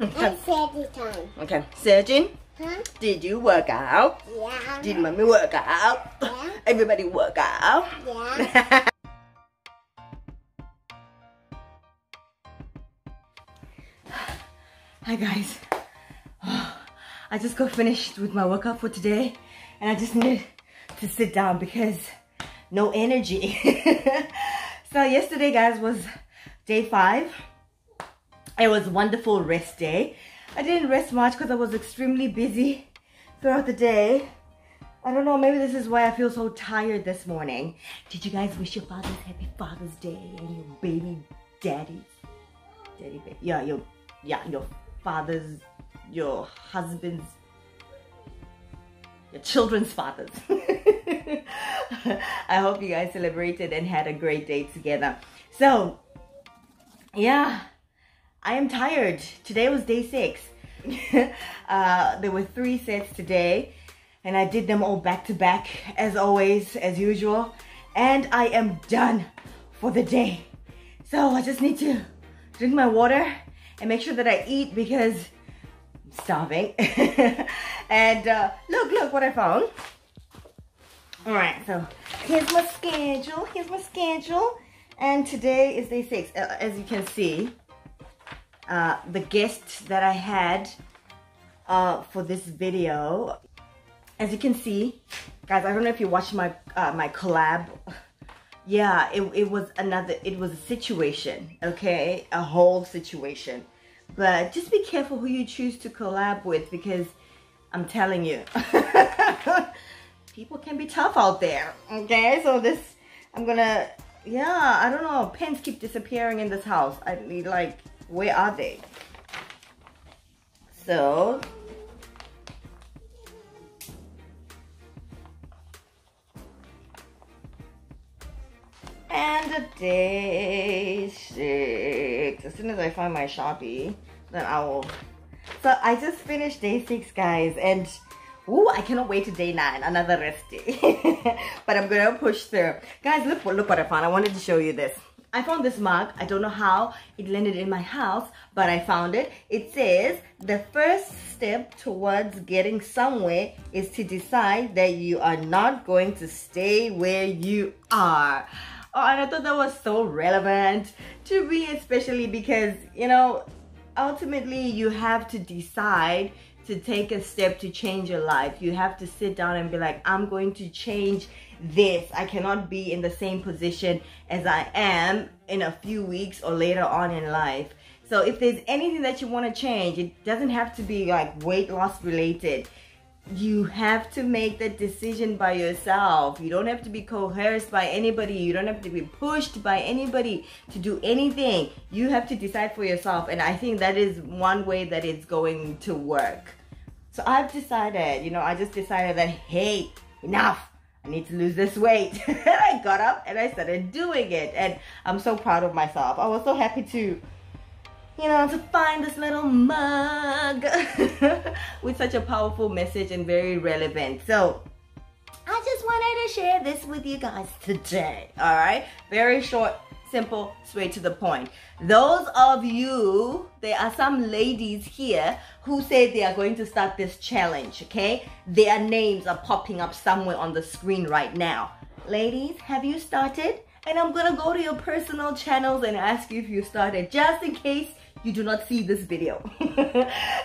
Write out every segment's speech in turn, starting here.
And surgery time. Okay, surgeon. Huh? Did you work out? Yeah. Did mommy work out? Yeah. Everybody work out? Yeah. Hi guys. Oh, I just got finished with my workout for today, and I just need to sit down because no energy. So yesterday, guys, was day 5. It was a wonderful rest day. I didn't rest much because I was extremely busy throughout the day. I don't know, maybe this is why I feel so tired this morning. Did you guys wish your fathers happy Father's Day and your baby daddy? Daddy baby. Yeah, your fathers, your husbands, your children's fathers. I hope you guys celebrated and had a great day together. So, yeah, I am tired. Today was day 6. There were 3 sets today, and I did them all back to back, as always, as usual. And I am done for the day. So I just need to drink my water and make sure that I eat because I'm starving. And look what I found. All right, so here's my schedule. And today is day 6, as you can see. The guest that I had for this video, as you can see, guys, I don't know if you watched my my collab. Yeah, it was another. It was a situation, okay, a whole situation. But just be careful who you choose to collab with, because I'm telling you, people can be tough out there. Okay, so this I'm gonna. Yeah, I don't know. Pens keep disappearing in this house. I need like. Where are they? So, and day 6. As soon as I find my Sharpie, then I will. So I just finished day 6, guys, and ooh, I cannot wait to day 9, another rest day. But I'm gonna push through, guys. Look what I found. I wanted to show you this. I found this mug. I don't know how it landed in my house, but I found it. It says, the first step towards getting somewhere is to decide that you are not going to stay where you are. Oh, and I thought that was so relevant to me, especially because, you know, ultimately you have to decide to take a step to change your life. You have to sit down and be like, I'm going to change this. I cannot be in the same position as I am in a few weeks or later on in life. So if there's anything that you want to change, it doesn't have to be like weight loss related. You have to make that decision by yourself. You don't have to be coerced by anybody. You don't have to be pushed by anybody to do anything. You have to decide for yourself, and I think that is one way that it's going to work. So I've decided, you know, I just decided that, hey, enough. I need to lose this weight. And I got up and I started doing it, and I'm so proud of myself. I was so happy to, you know, to find this little mug with such a powerful message and very relevant. So I just wanted to share this with you guys today. All right, very short, simple, straight to the point. Those of you, there are some ladies here who say they are going to start this challenge, okay? Their names are popping up somewhere on the screen right now. Ladies, have you started? And I'm gonna go to your personal channels and ask you if you started, just in case you do not see this video.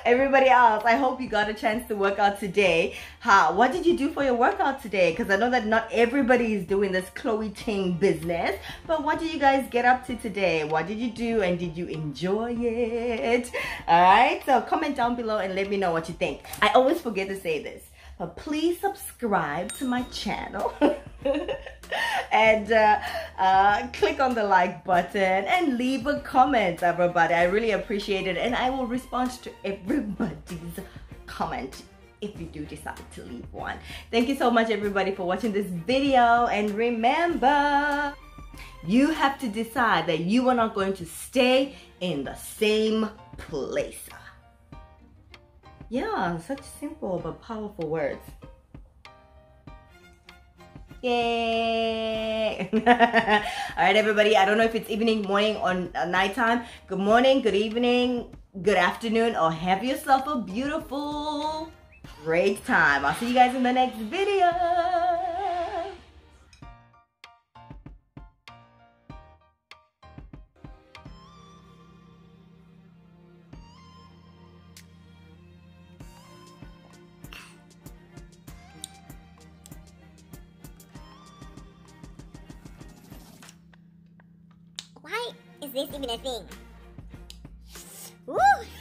Everybody else, I hope you got a chance to work out today. How? What did you do for your workout today? Because I know that not everybody is doing this Chloe Ting business, but what did you guys get up to today? What did you do, and did you enjoy it? Alright, so comment down below and let me know what you think. I always forget to say this, but please subscribe to my channel. And click on the like button and leave a comment, everybody. I really appreciate it, and I will respond to everybody's comment if you do decide to leave one. Thank you so much, everybody, for watching this video, and remember, you have to decide that you are not going to stay in the same place. Yeah, such simple but powerful words. Yay! All right, everybody. I don't know if it's evening, morning, or nighttime. Good morning, good evening, good afternoon, or have yourself a beautiful, great time. I'll see you guys in the next video. Why is this even a thing? Woo!